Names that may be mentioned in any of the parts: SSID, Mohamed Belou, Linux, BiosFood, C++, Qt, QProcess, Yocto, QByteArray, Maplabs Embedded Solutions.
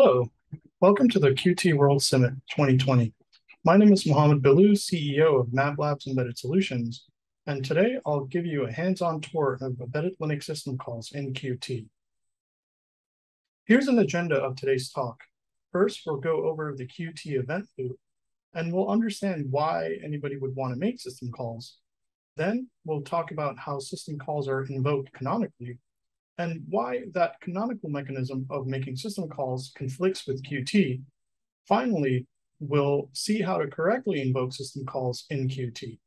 Hello, welcome to the Qt World Summit 2020. My name is Mohamed Belou, CEO of Maplabs Embedded Solutions, and today I'll give you a hands-on tour of embedded Linux system calls in Qt. Here's an agenda of today's talk. First, we'll go over the Qt event loop, and we'll understand why anybody would want to make system calls. Then we'll talk about how system calls are invoked canonically, and why that canonical mechanism of making system calls conflicts with Qt. Finally, we'll see how to correctly invoke system calls in Qt.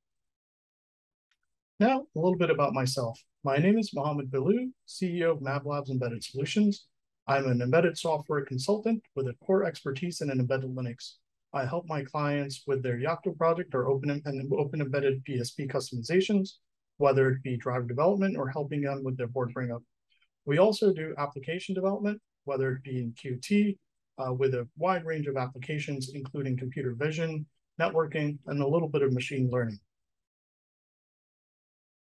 Now, a little bit about myself. My name is Mohamed Belou, CEO of Maplabs Embedded Solutions. I'm an embedded software consultant with a core expertise in embedded Linux. I help my clients with their Yocto project or open embedded PSP customizations, whether it be driver development or helping them with their board bring up. We also do application development, whether it be in Qt, with a wide range of applications, including computer vision, networking, and a little bit of machine learning.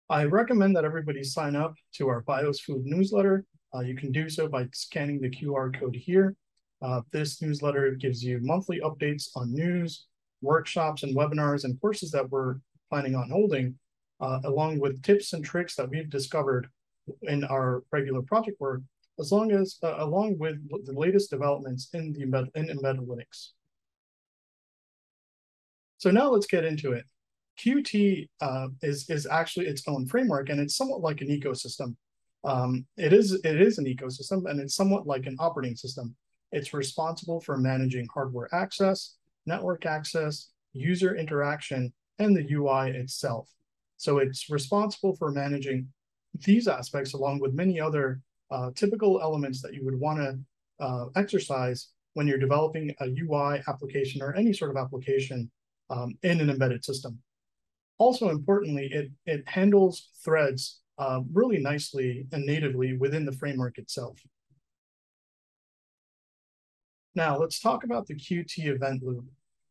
I recommend that everybody sign up to our BiosFood newsletter. You can do so by scanning the QR code here. This newsletter gives you monthly updates on news, workshops and webinars and courses that we're planning on holding, along with tips and tricks that we've discovered in our regular project work, along with the latest developments in embedded Linux. So now let's get into it. Qt is actually its own framework, and it's somewhat like an ecosystem. It is an ecosystem, and it's somewhat like an operating system. It's responsible for managing hardware access, network access, user interaction, and the UI itself. So it's responsible for managing these aspects along with many other typical elements that you would want to exercise when you're developing a UI application or any sort of application in an embedded system. Also importantly, it handles threads really nicely and natively within the framework itself. Now let's talk about the Qt event loop.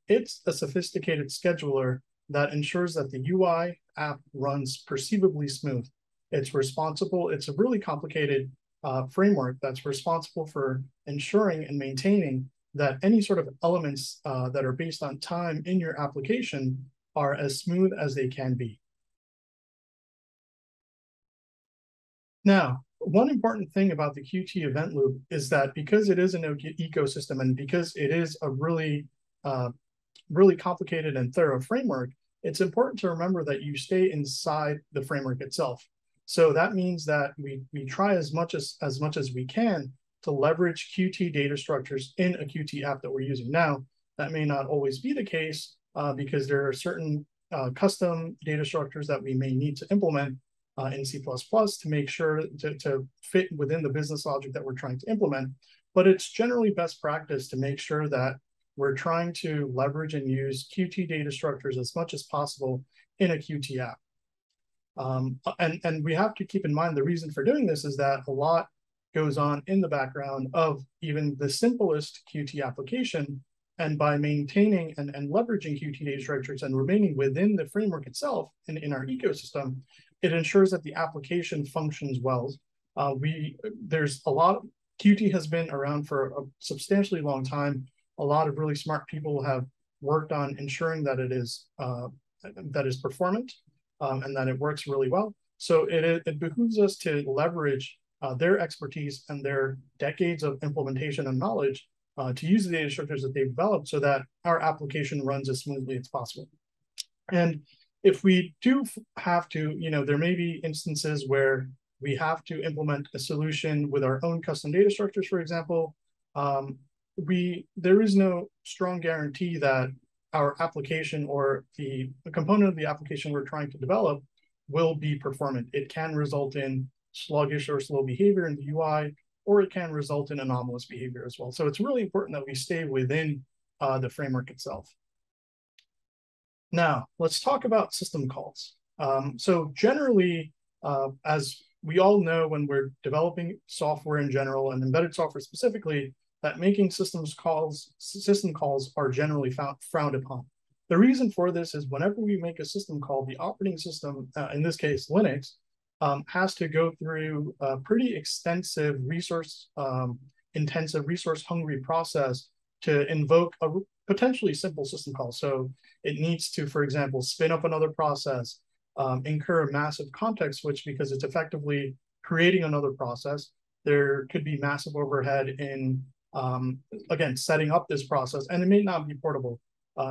It's a sophisticated scheduler that ensures that the UI app runs perceivably smooth. It's responsible, it's a really complicated framework that's responsible for ensuring and maintaining that any sort of elements that are based on time in your application are as smooth as they can be. Now, one important thing about the Qt event loop is that because it is an ecosystem and because it is a really complicated and thorough framework, it's important to remember that you stay inside the framework itself. So that means that we try as much as we can to leverage Qt data structures in a Qt app that we're using. Now, that may not always be the case because there are certain custom data structures that we may need to implement in C++ to make sure to fit within the business logic that we're trying to implement. But it's generally best practice to make sure that we're trying to leverage and use Qt data structures as much as possible in a Qt app. And we have to keep in mind the reason for doing this is that a lot goes on in the background of even the simplest Qt application. And by maintaining and leveraging Qt data structures and remaining within the framework itself in our ecosystem, it ensures that the application functions well. There's a lot of, Qt has been around for a substantially long time. A lot of really smart people have worked on ensuring that it is performant and that it works really well. So it behooves us to leverage their expertise and their decades of implementation and knowledge to use the data structures that they've developed so that our application runs as smoothly as possible. And if we do have to, there may be instances where we have to implement a solution with our own custom data structures, for example, there is no strong guarantee that our application or the component of the application we're trying to develop will be performant. It can result in sluggish or slow behavior in the UI, or it can result in anomalous behavior as well. So it's really important that we stay within the framework itself. Now, let's talk about system calls. So generally, as we all know, when we're developing software in general and embedded software specifically, that making system calls are generally frowned upon. The reason for this is whenever we make a system call, the operating system, in this case, Linux, has to go through a pretty extensive resource intensive, resource-hungry process to invoke a potentially simple system call. So it needs to, for example, spin up another process, incur a massive context switch because it's effectively creating another process. There could be massive overhead in, again, setting up this process, and it may not be portable.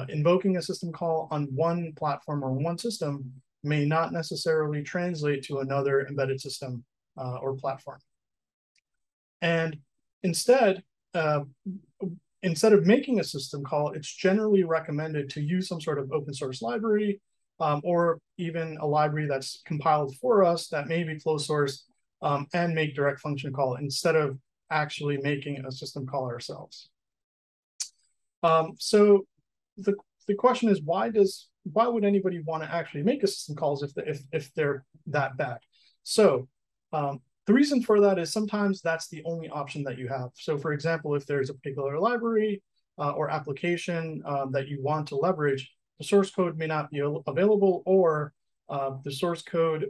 Invoking a system call on one platform or one system may not necessarily translate to another embedded system or platform. And instead of making a system call, it's generally recommended to use some sort of open source library or even a library that's compiled for us that may be closed source and make direct function call instead of actually making a system call ourselves. So the question is, why would anybody want to actually make a system calls if they're that bad? So the reason for that is sometimes that's the only option that you have. So for example, if there's a particular library or application that you want to leverage, the source code may not be available, or the source code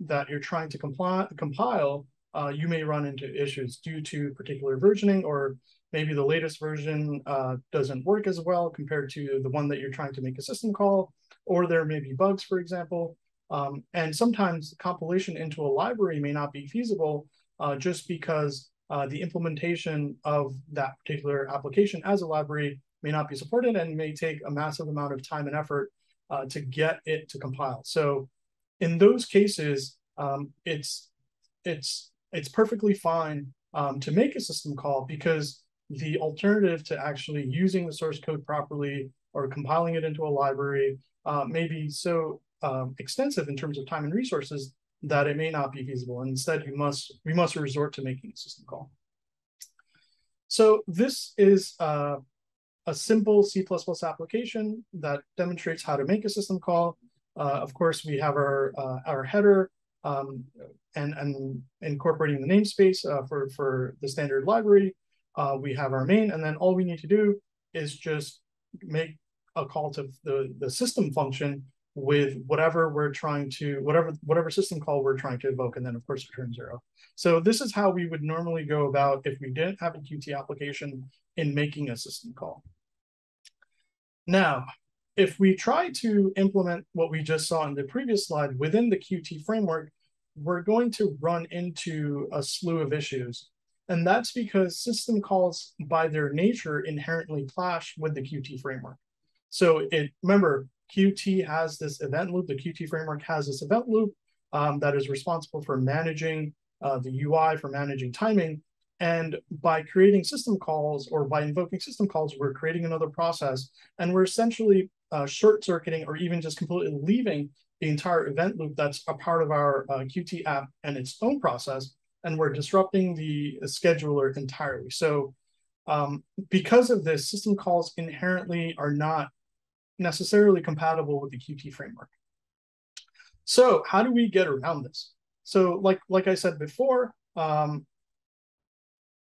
that you're trying to compile, you may run into issues due to particular versioning, or maybe the latest version doesn't work as well compared to the one that you're trying to make a system call, or there may be bugs, for example. And sometimes compilation into a library may not be feasible just because the implementation of that particular application as a library may not be supported and may take a massive amount of time and effort to get it to compile. So in those cases, it's perfectly fine to make a system call, because the alternative to actually using the source code properly or compiling it into a library may be so extensive in terms of time and resources that it may not be feasible. Instead, we must resort to making a system call. So this is a simple C++ application that demonstrates how to make a system call. Of course, we have our header and incorporating the namespace for the standard library. We have our main, and then all we need to do is just make a call to the system function with whatever system call we're trying to evoke, and then of course return 0. So this is how we would normally go about if we didn't have a Qt application in making a system call. Now, if we try to implement what we just saw in the previous slide within the Qt framework, we're going to run into a slew of issues. And that's because system calls by their nature inherently clash with the Qt framework. So remember, Qt has this event loop, the Qt framework has this event loop that is responsible for managing the UI, for managing timing. And by creating system calls, or by invoking system calls, we're creating another process, and we're essentially short-circuiting or even just completely leaving the entire event loop that's a part of our Qt app and its own process, and we're disrupting the scheduler entirely. So because of this, system calls inherently are not necessarily compatible with the Qt framework. So how do we get around this? So like I said before,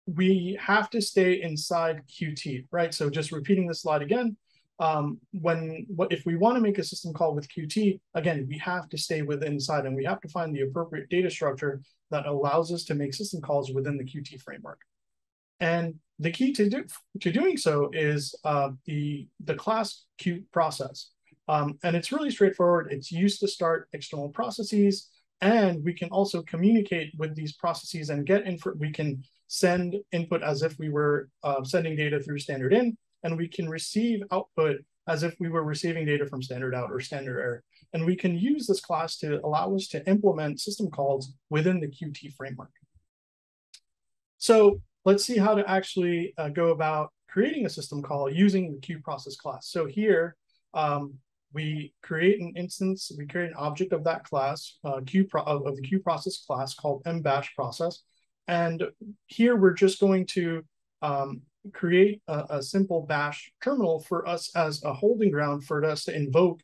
we have to stay inside Qt, right? So just repeating this slide again, if we want to make a system call with Qt, again, we have to stay within inside, and we have to find the appropriate data structure that allows us to make system calls within the Qt framework. And the key to doing so is the class QProcess. And it's really straightforward. It's used to start external processes, and we can also communicate with these processes and get input. We can send input as if we were sending data through standard in, and we can receive output as if we were receiving data from standard out or standard error. And we can use this class to allow us to implement system calls within the Qt framework. So let's see how to actually go about creating a system call using the QProcess class. So here we create an instance, we create an object of that class, of the QProcess class called mBashProcess. And here we're just going to create a simple bash terminal for us as a holding ground for us to invoke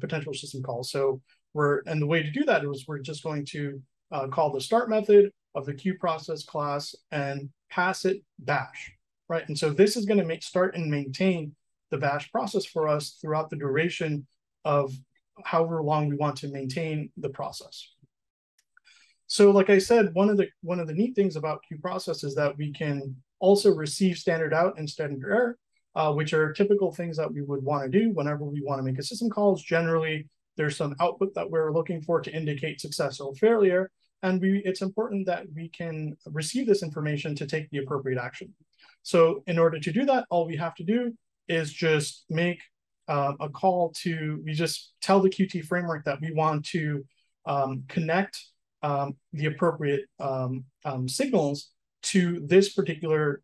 potential system calls. So the way to do that is we're just going to call the start method of the QProcess class and pass it bash, right? And so this is going to start and maintain the bash process for us throughout the duration of however long we want to maintain the process. So like I said, one of the neat things about QProcess is that we can Also receive standard out and standard error, which are typical things that we would want to do whenever we want to make a system call. Generally, there's some output that we're looking for to indicate success or failure. And it's important that we can receive this information to take the appropriate action. So in order to do that, all we have to do is just make a call to, we just tell the Qt framework that we want to connect the appropriate signals to this particular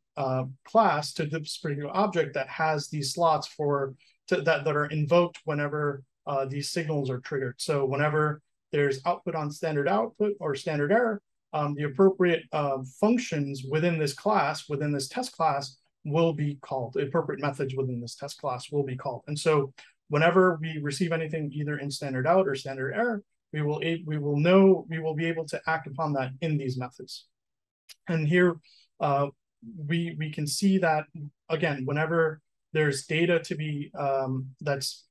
class, to this particular object that has these slots for that are invoked whenever these signals are triggered. So whenever there's output on standard output or standard error, the appropriate functions within this class, within this test class, will be called. The appropriate methods within this test class will be called. And so whenever we receive anything either in standard out or standard error, we will be able to act upon that in these methods. And here we can see that, again, whenever there's data to be that's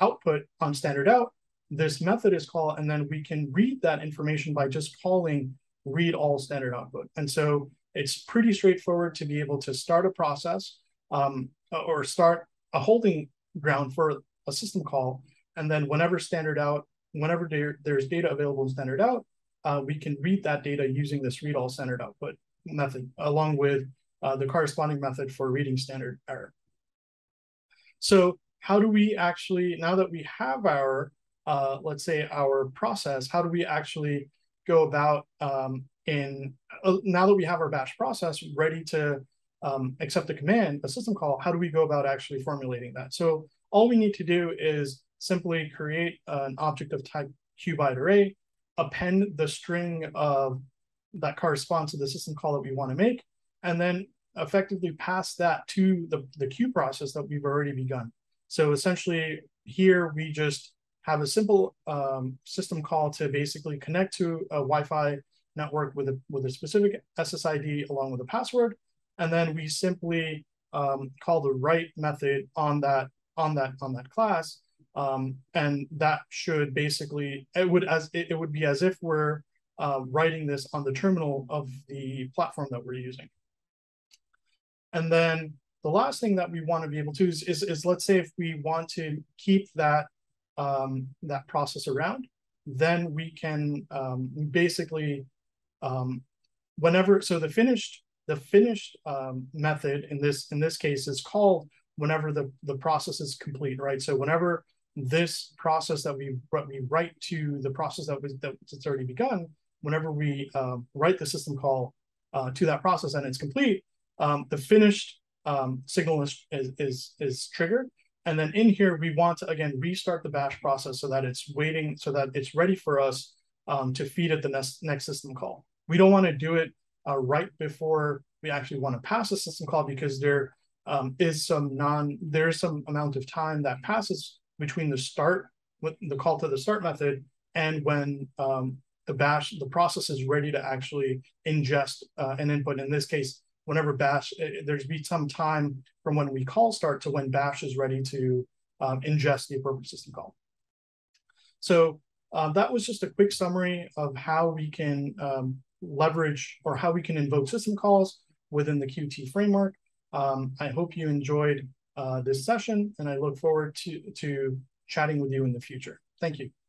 output on standard out, this method is called, and then we can read that information by just calling read all standard output. And so it's pretty straightforward to be able to start a process or start a holding ground for a system call. And then whenever standard out, whenever there's data available in standard out, we can read that data using this read all standard output method, along with the corresponding method for reading standard error. So how do we actually, now that we have our, let's say our process, how do we actually go about now that we have our batch process ready to accept a command, a system call, how do we go about actually formulating that? So all we need to do is simply create an object of type QByteArray, append the string of that corresponds to the system call that we want to make, and then effectively pass that to the queue process that we've already begun. So essentially here we just have a simple system call to basically connect to a Wi-Fi network with a specific SSID along with a password. And then we simply call the write method on that class. And that should basically, it would be as if we're writing this on the terminal of the platform that we're using. And then the last thing that we want to be able to is let's say if we want to keep that process around, then we can basically whenever, so the finished method in this case is called whenever the process is complete, right? So whenever this process that we write to the process that's already begun, whenever we write the system call to that process and it's complete, the finished signal is triggered. And then in here, we want to, again, restart the batch process so that it's waiting, so that it's ready for us to feed at the next system call. We don't want to do it right before we actually want to pass a system call, because there is some amount of time that passes between the start, with the call to the start method, and when the process is ready to actually ingest an input. In this case, whenever bash, there's be some time from when we call start to when bash is ready to ingest the appropriate system call. So that was just a quick summary of how we can leverage or how we can invoke system calls within the Qt framework. I hope you enjoyed this session, and I look forward to chatting with you in the future. Thank you.